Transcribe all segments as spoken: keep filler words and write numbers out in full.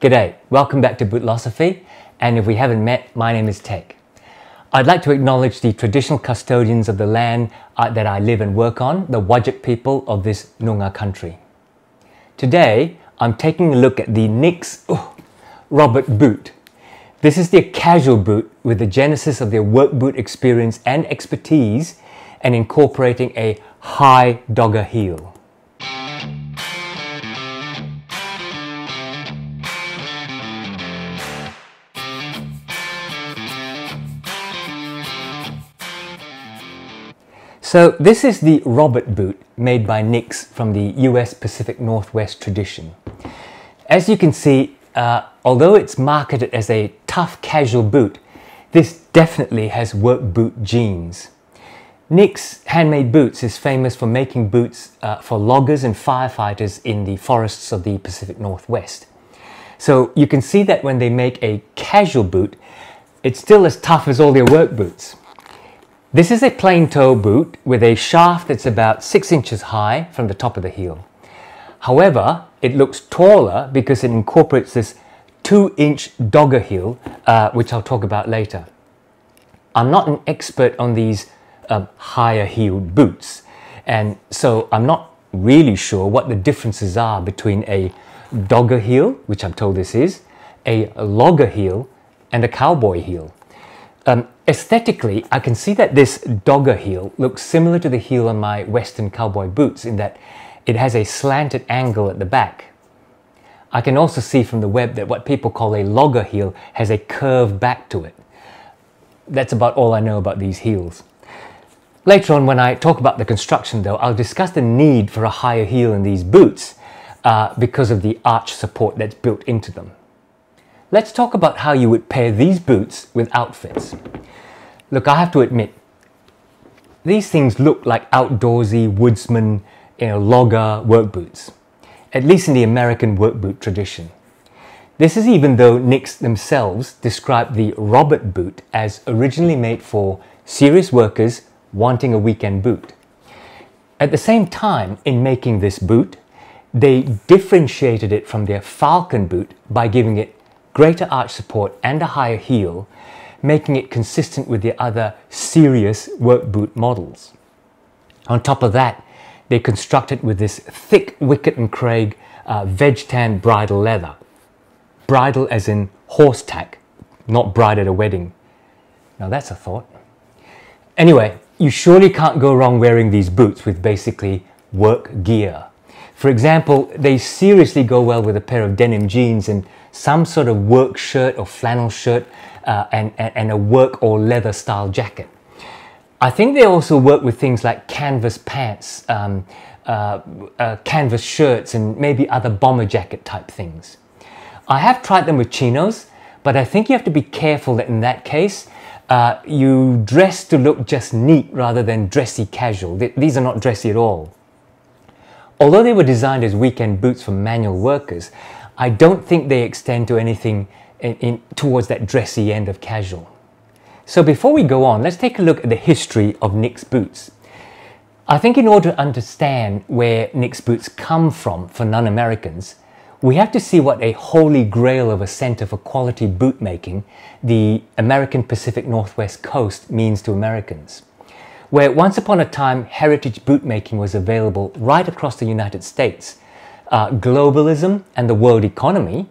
G'day, welcome back to Bootlosophy, and if we haven't met, my name is Tech. I'd like to acknowledge the traditional custodians of the land that I live and work on, the Whadjuk people of this Noongar country. Today, I'm taking a look at the Nick's oh, Robert boot. This is their casual boot with the genesis of their work boot experience and expertise and incorporating a high dogger heel. So this is the Robert boot made by Nick's from the U S Pacific Northwest tradition. As you can see, uh, although it's marketed as a tough casual boot, this definitely has work boot genes. Nick's Handmade Boots is famous for making boots uh, for loggers and firefighters in the forests of the Pacific Northwest. So you can see that when they make a casual boot, it's still as tough as all their work boots. This is a plain toe boot with a shaft that's about six inches high from the top of the heel. However, it looks taller because it incorporates this two inch dogger heel, uh, which I'll talk about later. I'm not an expert on these um, higher heeled boots, and so I'm not really sure what the differences are between a dogger heel, which I'm told this is, a logger heel, and a cowboy heel. Um, Aesthetically, I can see that this dogger heel looks similar to the heel on my Western cowboy boots in that it has a slanted angle at the back. I can also see from the web that what people call a logger heel has a curve back to it. That's about all I know about these heels. Later on, when I talk about the construction though, I'll discuss the need for a higher heel in these boots uh, because of the arch support that's built into them. Let's talk about how you would pair these boots with outfits. Look, I have to admit, these things look like outdoorsy woodsman, you know, logger work boots, at least in the American work boot tradition. This is even though Nick's themselves described the Robert boot as originally made for serious workers wanting a weekend boot. At the same time, in making this boot, they differentiated it from their Falcon boot by giving it greater arch support and a higher heel, making it consistent with the other serious work boot models. On top of that, they construct it with this thick Wicket and Craig uh, veg tan bridle leather. Bridle as in horse tack, not bride at a wedding. Now that's a thought. Anyway, you surely can't go wrong wearing these boots with basically work gear. For example, they seriously go well with a pair of denim jeans and some sort of work shirt or flannel shirt uh, and, and, and a work or leather style jacket. I think they also work with things like canvas pants, um, uh, uh, canvas shirts and maybe other bomber jacket type things. I have tried them with chinos, but I think you have to be careful that in that case, uh, you dress to look just neat rather than dressy casual. Th- these are not dressy at all. Although they were designed as weekend boots for manual workers, I don't think they extend to anything in, in, towards that dressy end of casual. So before we go on, let's take a look at the history of Nick's boots. I think in order to understand where Nick's boots come from for non-Americans, we have to see what a holy grail of a center for quality boot making, the American Pacific Northwest coast, means to Americans. Where once upon a time heritage bootmaking was available right across the United States, uh, globalism and the world economy,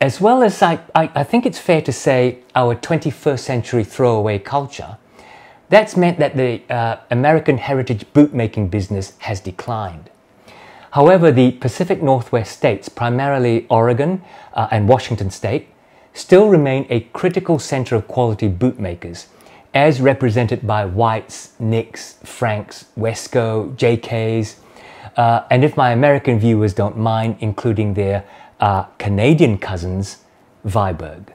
as well as I, I, I think it's fair to say our twenty-first century throwaway culture, that's meant that the uh, American heritage bootmaking business has declined. However, the Pacific Northwest states, primarily Oregon uh, and Washington State, still remain a critical center of quality bootmakers, as represented by White's, Nick's, Frank's, Wesco, J K's, uh, and if my American viewers don't mind, including their uh, Canadian cousins, Viberg.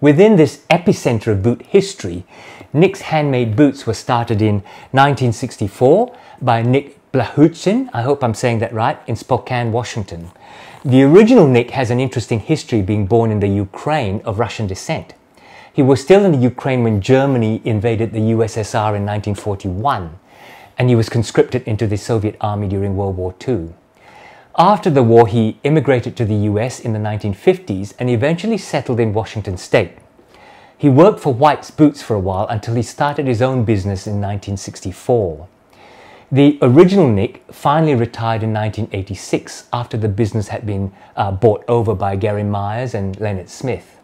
Within this epicenter of boot history, Nick's Handmade Boots were started in nineteen sixty-four by Nick Blahutchin, I hope I'm saying that right, in Spokane, Washington. The original Nick has an interesting history, being born in the Ukraine of Russian descent. He was still in the Ukraine when Germany invaded the U S S R in nineteen forty-one, and he was conscripted into the Soviet army during World War Two. After the war, he immigrated to the U S in the nineteen fifties and eventually settled in Washington state. He worked for White's Boots for a while until he started his own business in nineteen sixty-four. The original Nick finally retired in nineteen eighty-six after the business had been uh, bought over by Gary Myers and Leonard Smith.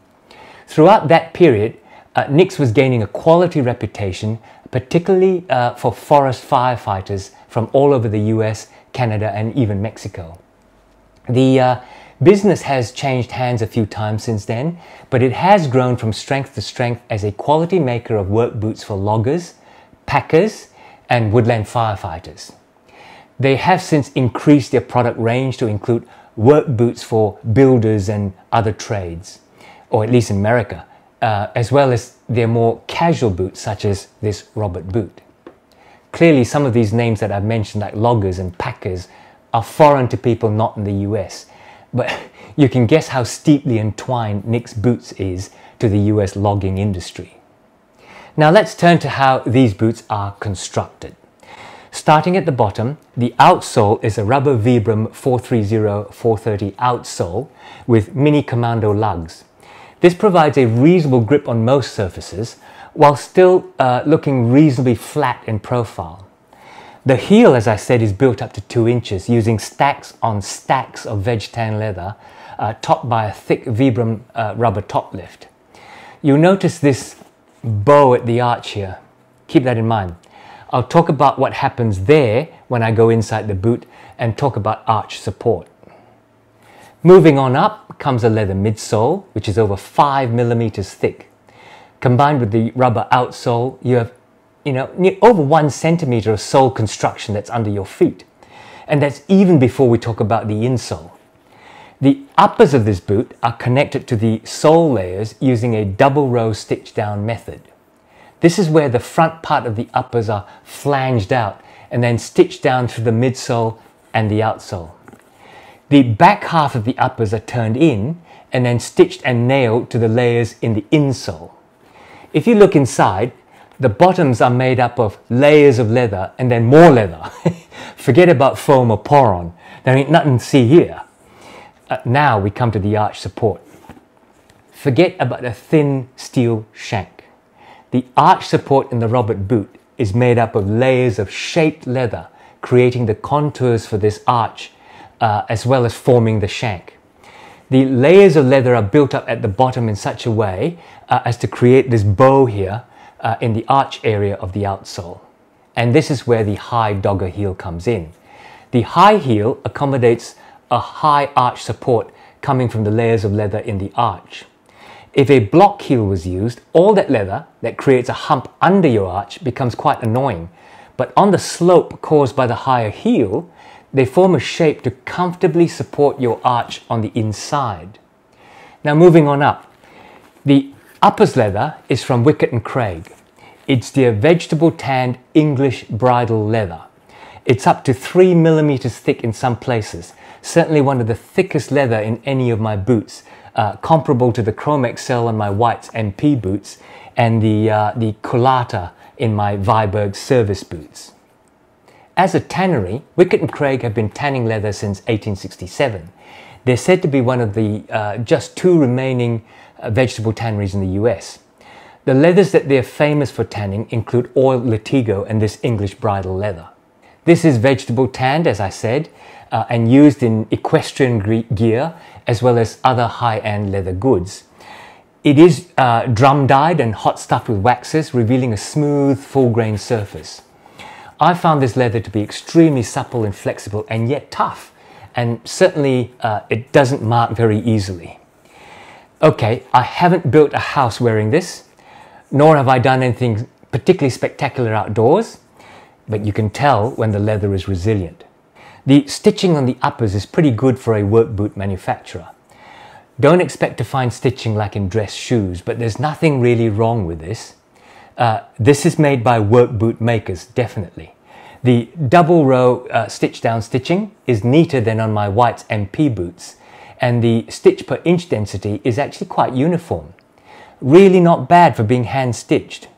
Throughout that period, uh, Nick's was gaining a quality reputation, particularly uh, for forest firefighters from all over the U S, Canada and even Mexico. The uh, business has changed hands a few times since then, but it has grown from strength to strength as a quality maker of work boots for loggers, packers and woodland firefighters. They have since increased their product range to include work boots for builders and other trades, or at least in America, uh, as well as their more casual boots such as this Robert boot. Clearly, some of these names that I've mentioned, like loggers and packers, are foreign to people not in the U S, but you can guess how steeply entwined Nick's Boots is to the U S logging industry. Now let's turn to how these boots are constructed. Starting at the bottom, the outsole is a rubber Vibram four three zero four thirty outsole with mini commando lugs. This provides a reasonable grip on most surfaces, while still uh, looking reasonably flat in profile. The heel, as I said, is built up to two inches using stacks on stacks of veg tan leather, uh, topped by a thick Vibram uh, rubber top lift. You'll notice this bow at the arch here. Keep that in mind. I'll talk about what happens there when I go inside the boot and talk about arch support. Moving on up comes a leather midsole, which is over five millimeters thick. Combined with the rubber outsole, you have, you know, near over one centimeter of sole construction that's under your feet. And that's even before we talk about the insole. The uppers of this boot are connected to the sole layers using a double row stitch down method. This is where the front part of the uppers are flanged out and then stitched down through the midsole and the outsole. The back half of the uppers are turned in and then stitched and nailed to the layers in the insole. If you look inside, the bottoms are made up of layers of leather and then more leather. Forget about foam or poron. There ain't nothing to see here. Uh, now we come to the arch support. Forget about a thin steel shank. The arch support in the Robert boot is made up of layers of shaped leather, creating the contours for this arch, uh, as well as forming the shank. The layers of leather are built up at the bottom in such a way uh, as to create this bow here uh, in the arch area of the outsole. And this is where the high dogger heel comes in. The high heel accommodates a high arch support coming from the layers of leather in the arch. If a block heel was used, all that leather that creates a hump under your arch becomes quite annoying. But on the slope caused by the higher heel, they form a shape to comfortably support your arch on the inside. Now moving on up, the uppers leather is from Wickett and Craig. It's their vegetable tanned English bridle leather. It's up to three millimeters thick in some places, certainly one of the thickest leather in any of my boots, uh, comparable to the Chromexcel on my White's M P boots and the, uh, the Collata in my Viberg service boots. As a tannery, Wickett and Craig have been tanning leather since eighteen sixty-seven. They're said to be one of the uh, just two remaining uh, vegetable tanneries in the U S. The leathers that they're famous for tanning include oiled latigo and this English bridle leather. This is vegetable tanned, as I said, uh, and used in equestrian gear as well as other high-end leather goods. It is uh, drum dyed and hot stuffed with waxes, revealing a smooth, full-grain surface. I found this leather to be extremely supple and flexible and yet tough, and certainly uh, it doesn't mark very easily. Okay, I haven't built a house wearing this, nor have I done anything particularly spectacular outdoors, but you can tell when the leather is resilient. The stitching on the uppers is pretty good for a work boot manufacturer. Don't expect to find stitching like in dress shoes, but there's nothing really wrong with this. Uh, this is made by work boot makers, definitely. The double row uh, stitch down stitching is neater than on my White's M P boots, and the stitch per inch density is actually quite uniform. Really not bad for being hand stitched.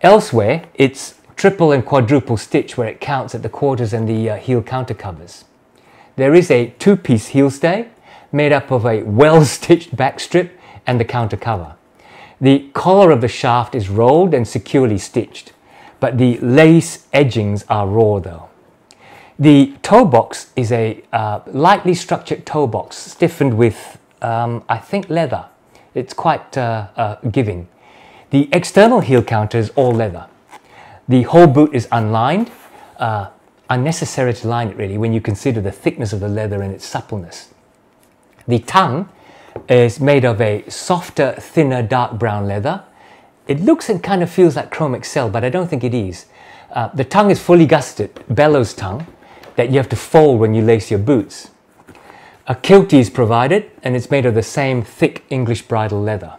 Elsewhere, it's triple and quadruple stitch where it counts at the quarters and the uh, heel counter covers. there is a two-piece heel stay made up of a well-stitched back strip and the counter cover. The collar of the shaft is rolled and securely stitched, but the lace edgings are raw though. The toe box is a uh, lightly structured toe box, stiffened with, um, I think, leather. It's quite uh, uh, giving. The external heel counter is all leather. The whole boot is unlined, uh, unnecessary to line it really when you consider the thickness of the leather and its suppleness. The tongue is made of a softer, thinner, dark brown leather. It looks and kind of feels like Chromexcel, but I don't think it is. Uh, the tongue is fully gusseted, bellows tongue, that you have to fold when you lace your boots. A kiltie is provided and it's made of the same thick English bridle leather.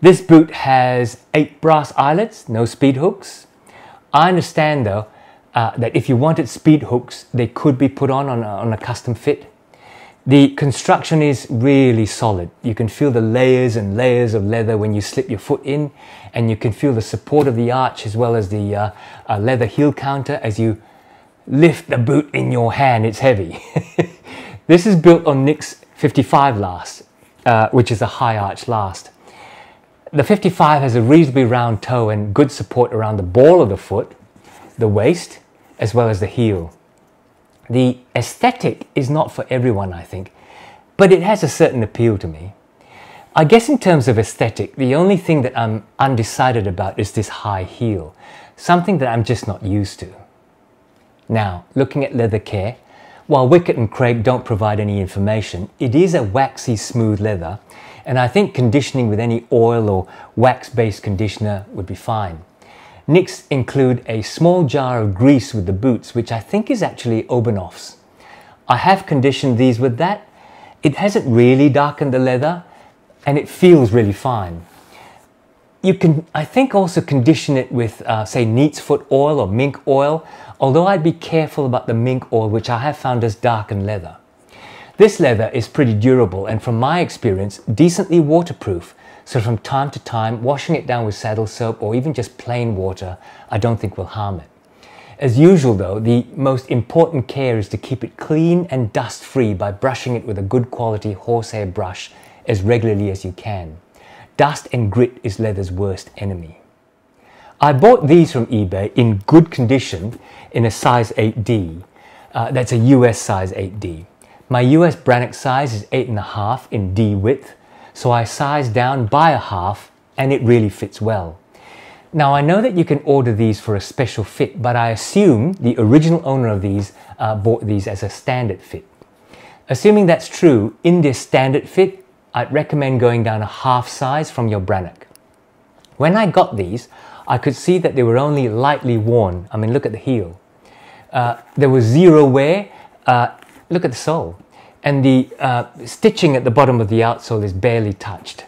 This boot has eight brass eyelets, no speed hooks. I understand though uh, that if you wanted speed hooks, they could be put on on a, on a custom fit. The construction is really solid. You can feel the layers and layers of leather when you slip your foot in, and you can feel the support of the arch as well as the uh, uh, leather heel counter as you lift the boot in your hand. It's heavy. This is built on Nick's fifty-five last, uh, which is a high arch last. The fifty-five has a reasonably round toe and good support around the ball of the foot, the waist, as well as the heel. The aesthetic is not for everyone, I think, but it has a certain appeal to me. I guess in terms of aesthetic, the only thing that I'm undecided about is this high heel, something that I'm just not used to. Now, looking at leather care, while Wickett and Craig don't provide any information, it is a waxy smooth leather, and I think conditioning with any oil or wax-based conditioner would be fine. Nick's include a small jar of grease with the boots, which I think is actually Obanoff's. I have conditioned these with that. It hasn't really darkened the leather, and it feels really fine. You can, I think, also condition it with, uh, say, Neatsfoot oil or mink oil, although I'd be careful about the mink oil, which I have found does darken leather. This leather is pretty durable and, from my experience, decently waterproof, so from time to time, washing it down with saddle soap or even just plain water, I don't think will harm it. As usual though, the most important care is to keep it clean and dust-free by brushing it with a good quality horsehair brush as regularly as you can. Dust and grit is leather's worst enemy. I bought these from eBay in good condition in a size eight D. Uh, that's a U S size eight D. My U S Brannock size is eight and a half in D width, so I sized down by a half and it really fits well. Now I know that you can order these for a special fit, but I assume the original owner of these uh, bought these as a standard fit. Assuming that's true, in this standard fit, I'd recommend going down a half size from your Brannock. When I got these, I could see that they were only lightly worn. I mean, look at the heel. Uh, there was zero wear. Uh, look at the sole. And the uh, stitching at the bottom of the outsole is barely touched.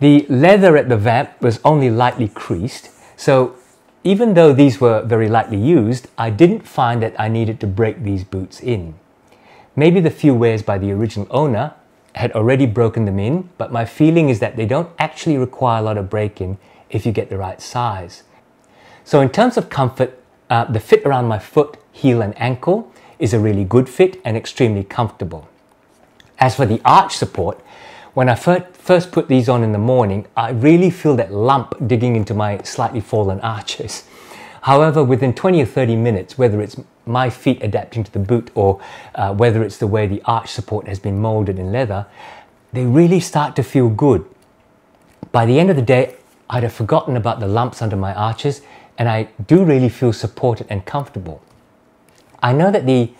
The leather at the vamp was only lightly creased, so even though these were very lightly used, I didn't find that I needed to break these boots in. Maybe the few wears by the original owner had already broken them in, but my feeling is that they don't actually require a lot of break-in if you get the right size. So in terms of comfort, uh, the fit around my foot, heel and ankle is a really good fit and extremely comfortable. As for the arch support, when I first put these on in the morning, I really feel that lump digging into my slightly fallen arches. However, within twenty or thirty minutes, whether it's my feet adapting to the boot or uh, whether it's the way the arch support has been molded in leather, they really start to feel good. By the end of the day, I'd have forgotten about the lumps under my arches, and I do really feel supported and comfortable. I know that the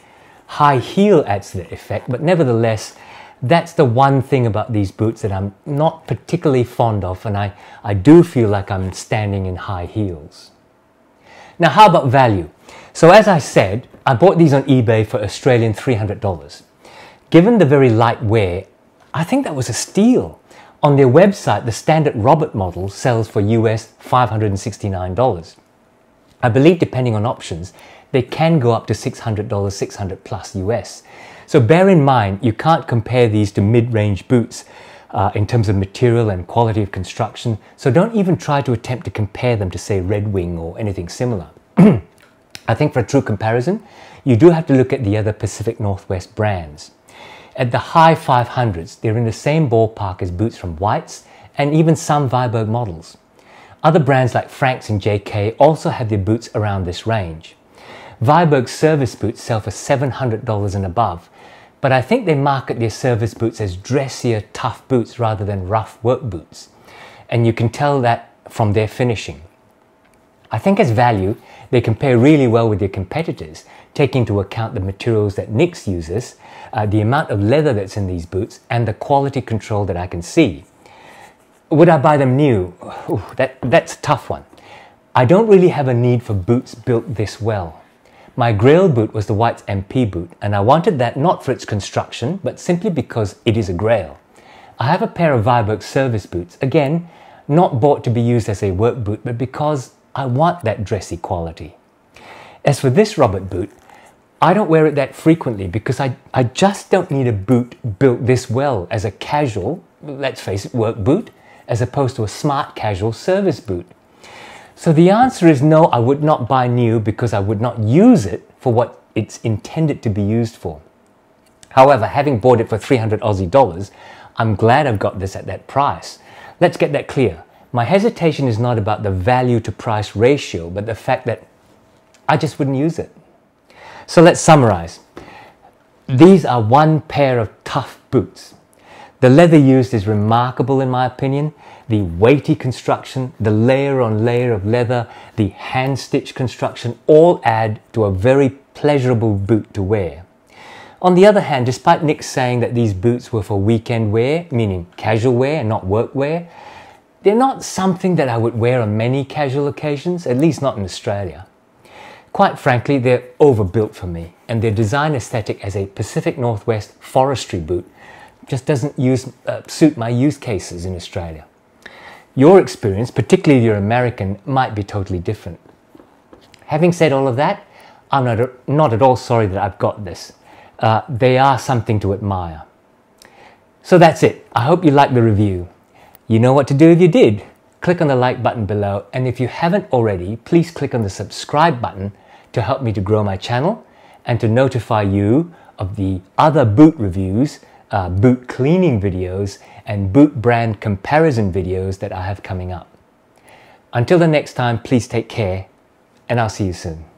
high heel adds to the effect, but nevertheless, that's the one thing about these boots that I'm not particularly fond of, and I, I do feel like I'm standing in high heels. Now, how about value? So as I said, I bought these on eBay for Australian three hundred dollars. Given the very light wear, I think that was a steal. On their website, the standard Robert model sells for U S five hundred sixty-nine dollars. I believe, depending on options, they can go up to six hundred dollars, six hundred dollars plus U S. So bear in mind, you can't compare these to mid-range boots uh, in terms of material and quality of construction, so don't even try to attempt to compare them to, say, Red Wing or anything similar. I think for a true comparison, you do have to look at the other Pacific Northwest brands. At the high five hundreds, they're in the same ballpark as boots from White's and even some Viberg models. Other brands like Frank's and J K also have their boots around this range. Viberg service boots sell for seven hundred dollars and above, but I think they market their service boots as dressier, tough boots rather than rough work boots. And you can tell that from their finishing. I think as value, they compare really well with their competitors, taking into account the materials that Nick's uses, uh, the amount of leather that's in these boots, and the quality control that I can see. Would I buy them new? Ooh, that, that's a tough one. I don't really have a need for boots built this well. My grail boot was the White's M P boot, and I wanted that not for its construction, but simply because it is a grail. I have a pair of Viberg service boots, again, not bought to be used as a work boot, but because I want that dressy quality. As for this Robert boot, I don't wear it that frequently because I, I just don't need a boot built this well as a casual, let's face it, work boot, as opposed to a smart casual service boot. So the answer is no, I would not buy new because I would not use it for what it's intended to be used for. However, having bought it for three hundred Aussie dollars, I'm glad I've got this at that price. Let's get that clear. My hesitation is not about the value to price ratio, but the fact that I just wouldn't use it. So let's summarize. These are one pair of tough boots. The leather used is remarkable in my opinion. The weighty construction, the layer on layer of leather, the hand-stitched construction all add to a very pleasurable boot to wear. On the other hand, despite Nick saying that these boots were for weekend wear, meaning casual wear and not work wear, they're not something that I would wear on many casual occasions, at least not in Australia. Quite frankly, they're overbuilt for me, and their design aesthetic as a Pacific Northwest forestry boot just doesn't use, uh, suit my use cases in Australia. Your experience, particularly if you're American, might be totally different. Having said all of that, I'm not, a, not at all sorry that I've got this. Uh, they are something to admire. So that's it. I hope you liked the review. You know what to do if you did. Click on the like button below, and if you haven't already, please click on the subscribe button to help me to grow my channel and to notify you of the other boot reviews, uh, boot cleaning videos, and boot brand comparison videos that I have coming up. Until the next time, please take care, and I'll see you soon.